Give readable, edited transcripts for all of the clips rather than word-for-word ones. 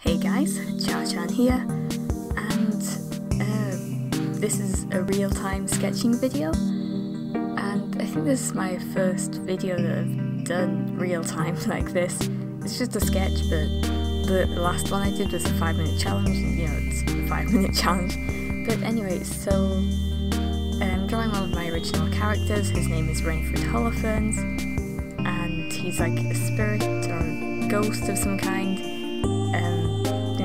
Hey guys, Charr Chan here, and this is a real-time sketching video, and I think this is my first video that I've done real-time like this. It's just a sketch, but the last one I did was a 5-minute challenge, and you know, it's a 5-minute challenge. But anyway, so I'm drawing one of my original characters. His name is Rainfred Holofernes, and he's like a spirit or a ghost of some kind.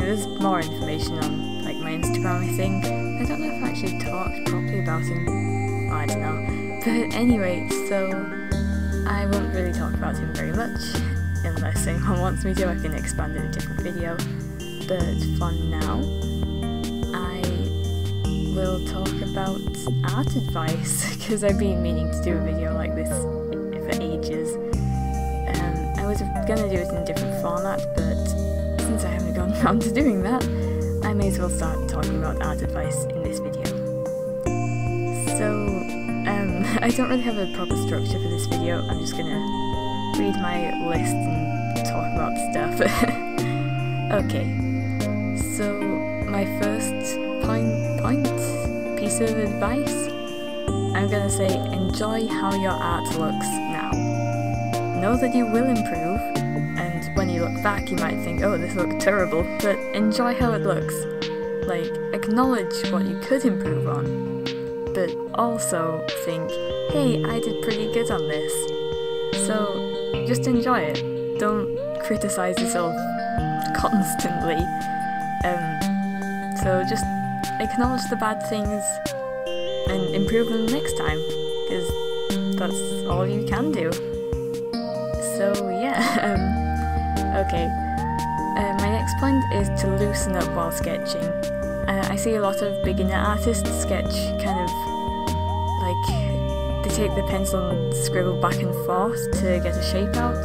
There's more information on like my Instagram, I think. I don't know if I actually talked properly about him. I don't know. But anyway, so I won't really talk about him very much. Unless anyone wants me to, I can expand in a different video. But for now, I will talk about art advice, because I've been meaning to do a video like this for ages. I was gonna do it in a different format, but since I haven't gone around to doing that, I may as well start talking about art advice in this video. So, I don't really have a proper structure for this video. I'm just gonna read my list and talk about stuff. Okay, so my first piece of advice, I'm gonna say enjoy how your art looks now. Know that you will improve, and when you look back you might think, oh, this looked terrible, but enjoy how it looks. Like, acknowledge what you could improve on, but also think, hey, I did pretty good on this. So, just enjoy it. Don't criticize yourself constantly. So just acknowledge the bad things and improve them next time, because that's all you can do. So yeah, okay. My next point is to loosen up while sketching. I see a lot of beginner artists sketch kind of like, they take the pencil and scribble back and forth to get a shape out.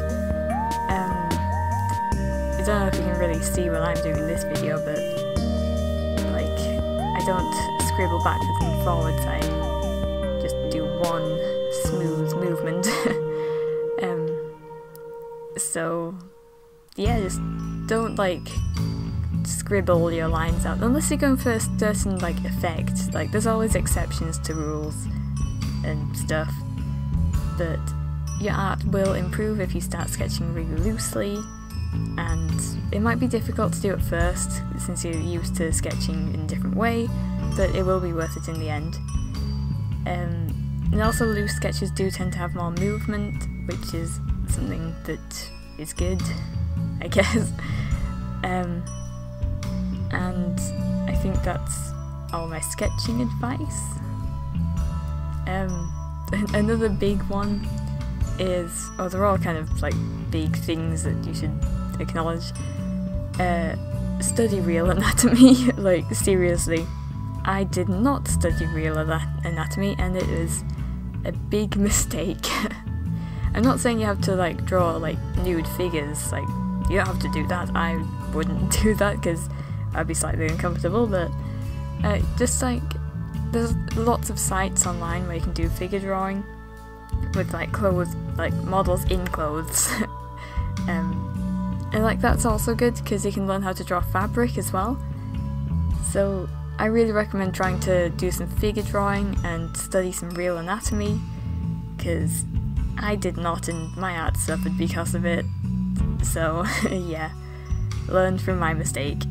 I don't know if you can really see what I'm doing in this video, but like, I don't scribble backwards and forwards, I just do one smooth movement. So, yeah, just don't, like, scribble your lines out, unless you're going for a certain, like, effect. Like, there's always exceptions to rules and stuff, but your art will improve if you start sketching really loosely, and it might be difficult to do at first, since you're used to sketching in a different way, but it will be worth it in the end. And also, loose sketches do tend to have more movement, which is something that is good, I guess. And I think that's all my sketching advice. Another big one is, well, they're all kind of like big things that you should acknowledge. Study real anatomy, like seriously. I did not study real anatomy, and it is a big mistake. I'm not saying you have to like draw like nude figures, like you don't have to do that, I wouldn't do that because I'd be slightly uncomfortable, but just like, there's lots of sites online where you can do figure drawing with like clothes, like models in clothes. And like, that's also good because you can learn how to draw fabric as well, so I really recommend trying to do some figure drawing and study some real anatomy, because I did not, and my art suffered because of it, so yeah, learned from my mistake.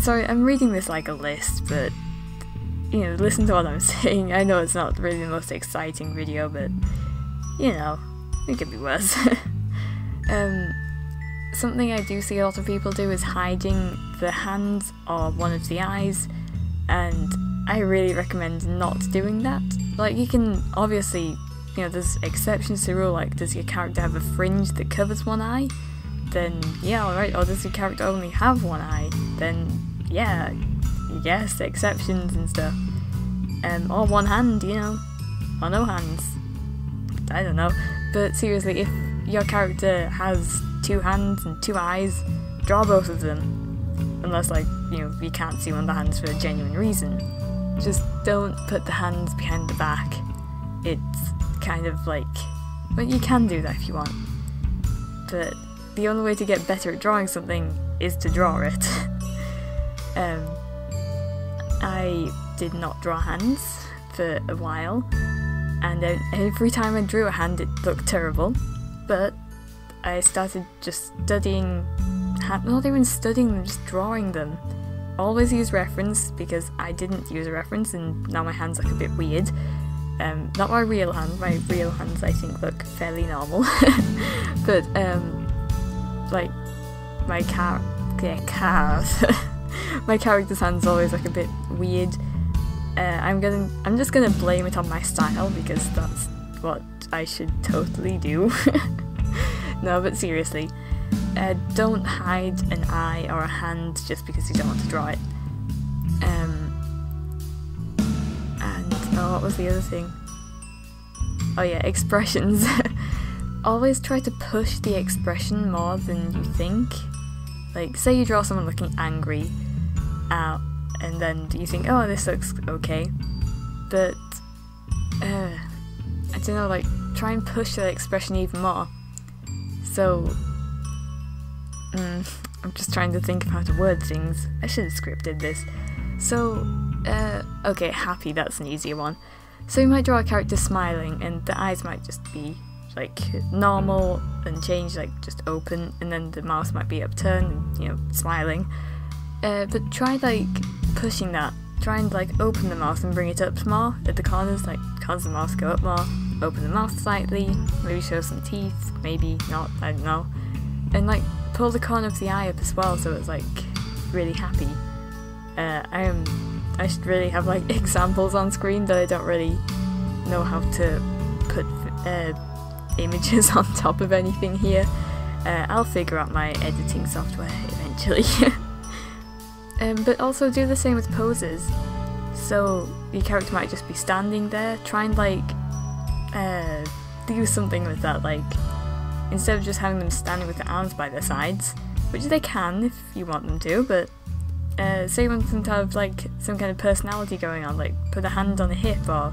Sorry, I'm reading this like a list, but you know, listen to what I'm saying. I know it's not really the most exciting video, but you know, it could be worse. Something I do see a lot of people do is hiding the hands or one of the eyes, and I really recommend not doing that. Like, you can obviously, you know, there's exceptions to the rule, like does your character have a fringe that covers one eye? Then yeah, alright. Or does your character only have one eye? Then yeah, yes, exceptions and stuff. Or one hand, you know, or no hands. I don't know. But seriously, if your character has two hands and two eyes, draw both of them. Unless, like, you know, you can't see one of the hands for a genuine reason. Just don't put the hands behind the back. It's kind of like, well, you can do that if you want, but the only way to get better at drawing something is to draw it. I did not draw hands for a while, and every time I drew a hand it looked terrible, but I started just studying, not even studying them, just drawing them. Always use reference, because I didn't use a reference and now my hands look a bit weird. Not my real hand, my real hands I think look fairly normal, but like my my character's hands always look a bit weird. I'm just gonna blame it on my style, because that's what I should totally do. No, but seriously, don't hide an eye or a hand just because you don't want to draw it. Oh, what was the other thing? Oh yeah, expressions. Always try to push the expression more than you think. Like, say you draw someone looking angry, and then you think, oh, this looks okay. But, I don't know, like, try and push that expression even more. So, I'm just trying to think of how to word things. I should have scripted this. So, okay, happy, that's an easier one. So you might draw a character smiling, and the eyes might just be, like, normal and change, like, just open, and then the mouth might be upturned and, you know, smiling. But try, like, pushing that. Try and, like, open the mouth and bring it up more at the corners, like, corners of the mouth go up more, open the mouth slightly, maybe show some teeth, maybe not, I don't know. And, like, pull the corner of the eye up as well, so it's, like, really happy. I should really have, like, examples on screen, that I don't really know how to put images on top of anything here. I'll figure out my editing software eventually. But also do the same with poses. So your character might just be standing there. Try and, like, do something with that, like, instead of just having them standing with their arms by their sides, which they can if you want them to, but say you want them to have, like, some kind of personality going on, like put a hand on a hip, or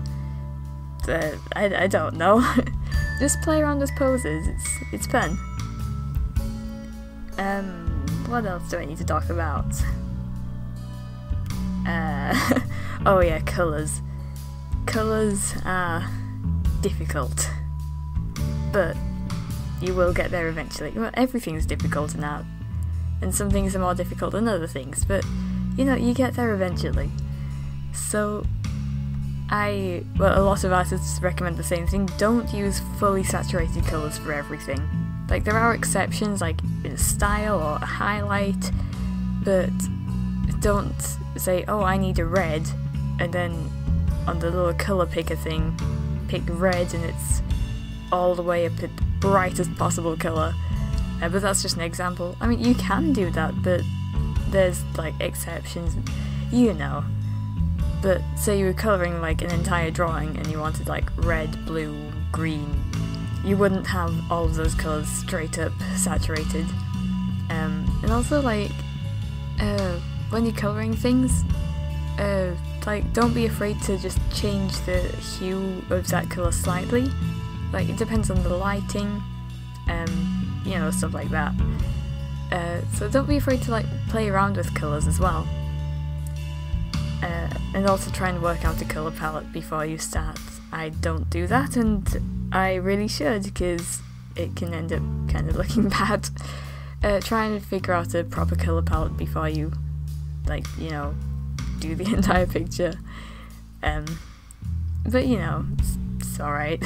I don't know. Just play around with poses, it's fun. What else do I need to talk about? Oh yeah, colours. Colours are difficult, but you will get there eventually. Well, everything's difficult in art, and some things are more difficult than other things, but, you know, you get there eventually. So, well, a lot of artists recommend the same thing: don't use fully saturated colours for everything. Like, there are exceptions, like, in a style or a highlight, but don't say, oh, I need a red, and then on the little colour picker thing, pick red and it's all the way up at the brightest possible colour. But that's just an example. I mean, you can do that, but there's, like, exceptions, you know. But say you were colouring, like, an entire drawing and you wanted, like, red, blue, green, you wouldn't have all of those colours straight up saturated. And also, like, when you're colouring things, like, don't be afraid to just change the hue of that colour slightly. Like, it depends on the lighting, you know, stuff like that. So don't be afraid to, like, play around with colours as well. And also try and work out a colour palette before you start. I don't do that, and I really should, because it can end up kind of looking bad. Try and figure out a proper colour palette before you, like, you know, do the entire picture. But, you know, it's alright.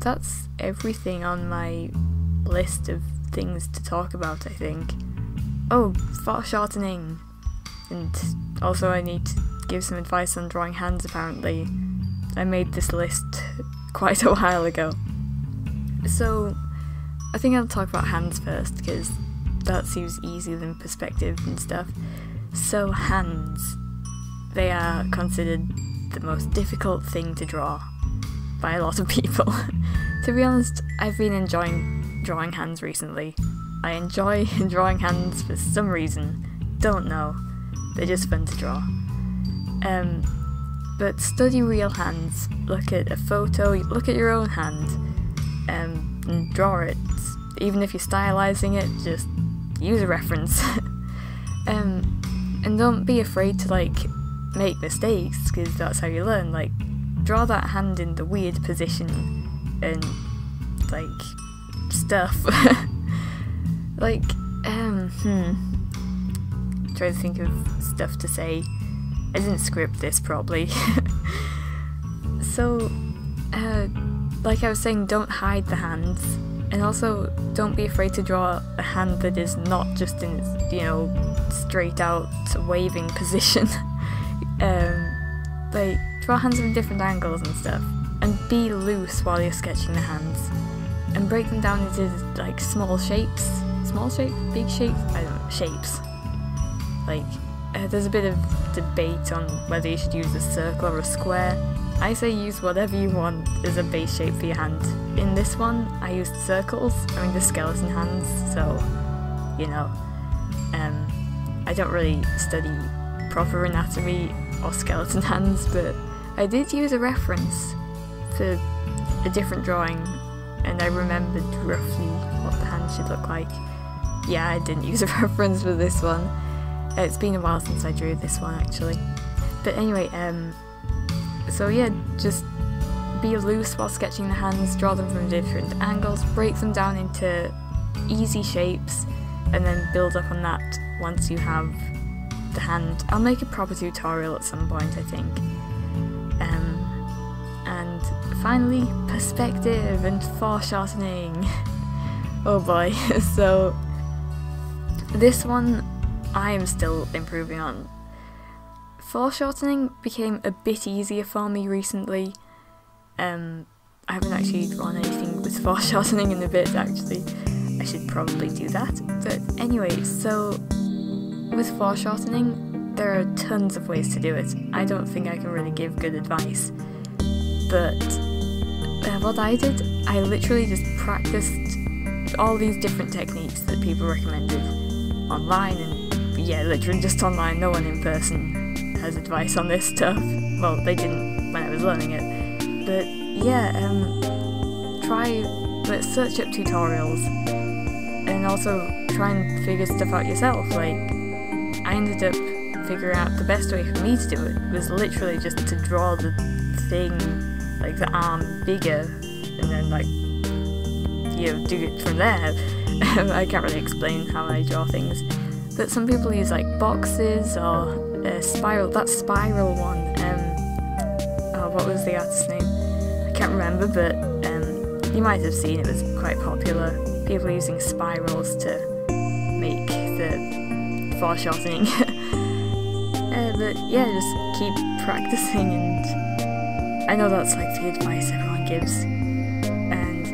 That's everything on my list of things to talk about, I think. Oh, foreshortening! And also I need to give some advice on drawing hands, apparently. I made this list quite a while ago. So, I think I'll talk about hands first, because that seems easier than perspective and stuff. So, hands. They are considered the most difficult thing to draw by a lot of people. To be honest, I've been enjoying drawing hands recently. I enjoy drawing hands for some reason. Don't know. They're just fun to draw. But study real hands. Look at a photo, look at your own hand. and draw it. Even if you're stylizing it, just use a reference. And don't be afraid to, like, make mistakes, because that's how you learn. Like, draw that hand in the weird position and, like, stuff. Like, try to think of stuff to say. I didn't script this, probably. So, like I was saying, don't hide the hands. And also, don't be afraid to draw a hand that is not just in its, you know, straight out waving position. Like, draw hands from different angles and stuff. And be loose while you're sketching the hands. And break them down into, like, small shapes. Small shapes? Big shapes? I don't know. Shapes. Like, there's a bit of debate on whether you should use a circle or a square. I say use whatever you want as a base shape for your hand. In this one, I used circles, I mean the skeleton hands, so, you know. I don't really study proper anatomy or skeleton hands, but I did use a reference for a different drawing, and I remembered roughly what the hand should look like. Yeah, I didn't use a reference for this one. It's been a while since I drew this one, actually. But anyway, so yeah, just be loose while sketching the hands, draw them from different angles, break them down into easy shapes, and then build up on that once you have the hand. I'll make a proper tutorial at some point, I think. And finally, perspective and foreshortening. Oh boy. So, this one I am still improving on. Foreshortening became a bit easier for me recently. I haven't actually drawn anything with foreshortening in a bit, actually. I should probably do that. But anyway, so with foreshortening, there are tons of ways to do it. I don't think I can really give good advice. But what I did, I literally just practiced all these different techniques that people recommended online, and yeah, literally just online, no one in person has advice on this stuff. Well, they didn't when I was learning it. But yeah, let's search up tutorials and also try and figure stuff out yourself. Like, I ended up figuring out the best way for me to do it was literally just to draw the thing, like the arm, bigger, and then, like, you know, do it from there. I can't really explain how I draw things. But some people use, like, boxes or spiral, that spiral one, oh, what was the artist's name? I can't remember, but you might have seen it was quite popular. People using spirals to make the foreshortening. But yeah, just keep practicing, and I know that's like the advice everyone gives. And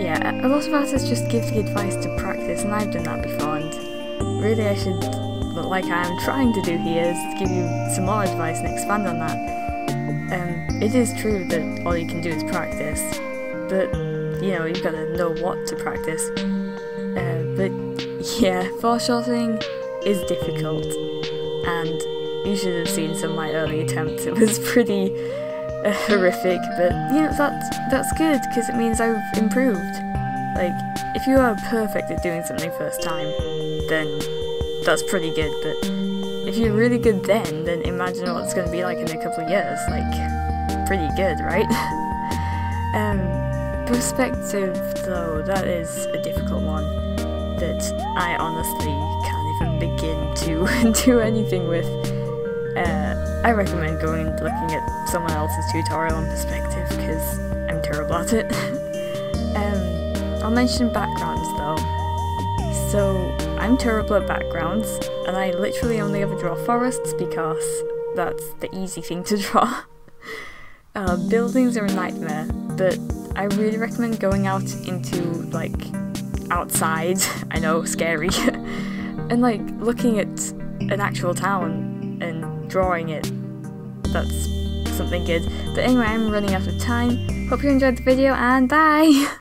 yeah, a lot of artists just give the advice to practice, and I've done that before, and really I should. But like I am trying to do here is give you some more advice and expand on that. It is true that all you can do is practice, but you know, you've got to know what to practice. But yeah, foreshortening is difficult, and you should have seen some of my early attempts. It was pretty horrific, but you know, that's good, because it means I've improved. Like, if you are perfect at doing something first time, then that's pretty good, but if you're really good then imagine what it's going to be like in a couple of years. Like, pretty good, right? Perspective, though, that is a difficult one that I honestly can't even begin to do anything with. I recommend going and looking at someone else's tutorial on perspective, because I'm terrible at it. I'll mention backgrounds, though. So, I'm terrible at backgrounds, and I literally only ever draw forests because that's the easy thing to draw. Buildings are a nightmare, but I really recommend going out into, like, outside, I know, scary, and, like, looking at an actual town and drawing it. That's something good. But anyway, I'm running out of time. Hope you enjoyed the video, and bye!